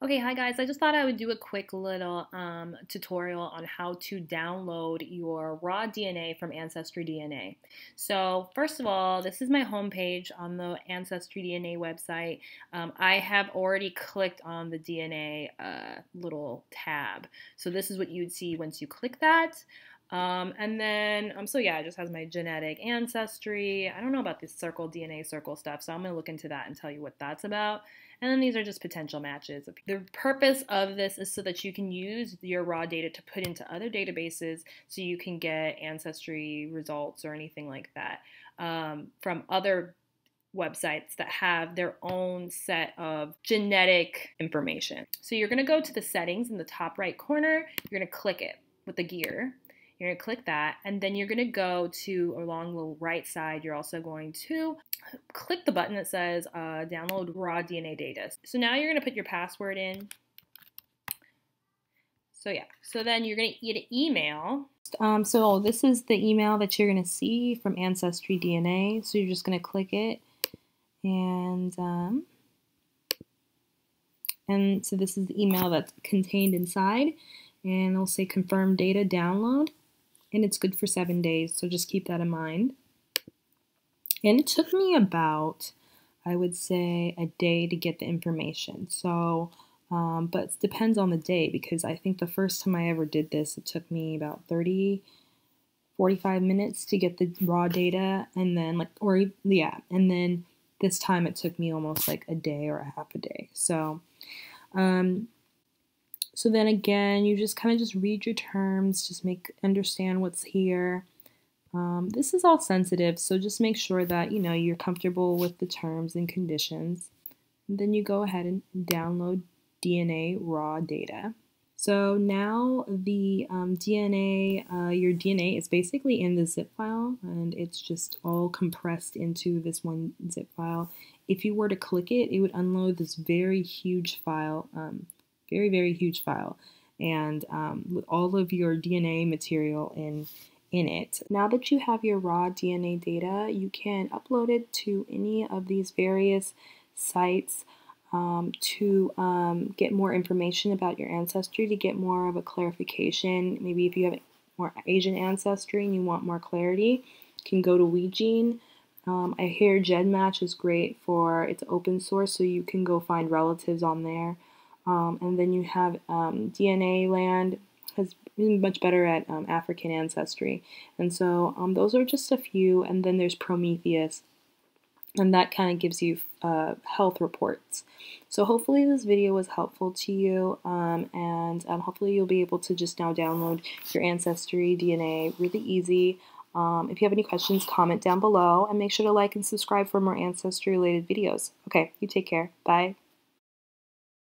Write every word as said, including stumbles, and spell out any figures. Okay, hi guys, I just thought I would do a quick little um, tutorial on how to download your raw D N A from Ancestry D N A. So first of all, this is my homepage on the Ancestry D N A website. Um, I have already clicked on the D N A uh, little tab. So this is what you'd see once you click that. Um, and then, um, so yeah, it just has my genetic ancestry. I don't know about this circle, D N A circle stuff, so I'm going to look into that and tell you what that's about. And then these are just potential matches. The purpose of this is so that you can use your raw data to put into other databases so you can get ancestry results or anything like that um, from other websites that have their own set of genetic information. So you're going to go to the settings in the top right corner. You're going to click it with the gear. You're going to click that, and then you're going to go to, along the right side, you're also going to click the button that says uh, download raw D N A data. So now you're going to put your password in. So yeah, so then you're going to get an email. Um, so this is the email that you're going to see from Ancestry D N A. So you're just going to click it, and um, and so this is the email that's contained inside, and it'll say confirm data download. And it's good for seven days, so just keep that in mind. And it took me about, I would say, a day to get the information. So, um, but it depends on the day, because I think the first time I ever did this, it took me about thirty, forty-five minutes to get the raw data, and then like, or yeah, and then this time it took me almost like a day or a half a day. So, um. So then again, you just kind of just read your terms, just make understand what's here. Um, this is all sensitive, so just make sure that you know you're comfortable with the terms and conditions. And then you go ahead and download D N A raw data. So now the um, D N A, uh, your D N A is basically in the zip file, and it's just all compressed into this one zip file. If you were to click it, it would unload this very huge file. Um, Very, very huge file, and um, with all of your D N A material in in it. Now that you have your raw D N A data, you can upload it to any of these various sites um, to um, get more information about your ancestry, to get more of a clarification. Maybe if you have more Asian ancestry and you want more clarity, you can go to WeGene. Um, I hear GEDmatch is great for, it's open source, so you can go find relatives on there. Um, and then you have um, D N A land has been much better at um, African ancestry. And so um, those are just a few. And then there's Prometheus, and that kind of gives you uh, health reports. So hopefully this video was helpful to you, um, and um, hopefully you'll be able to just now download your Ancestry D N A really easy. Um, if you have any questions, comment down below, and make sure to like and subscribe for more ancestry related videos. Okay, you take care. Bye.